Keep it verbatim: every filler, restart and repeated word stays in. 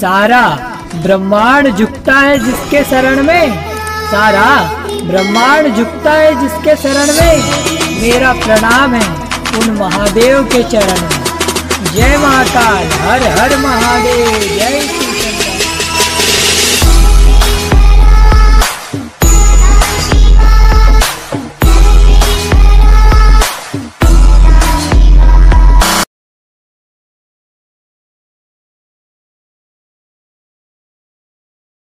सारा ब्रह्मांड झुकता है जिसके शरण में, सारा ब्रह्मांड झुकता है जिसके शरण में। मेरा प्रणाम है उन महादेव के चरण में। जय महाकाल, हर हर महादेव।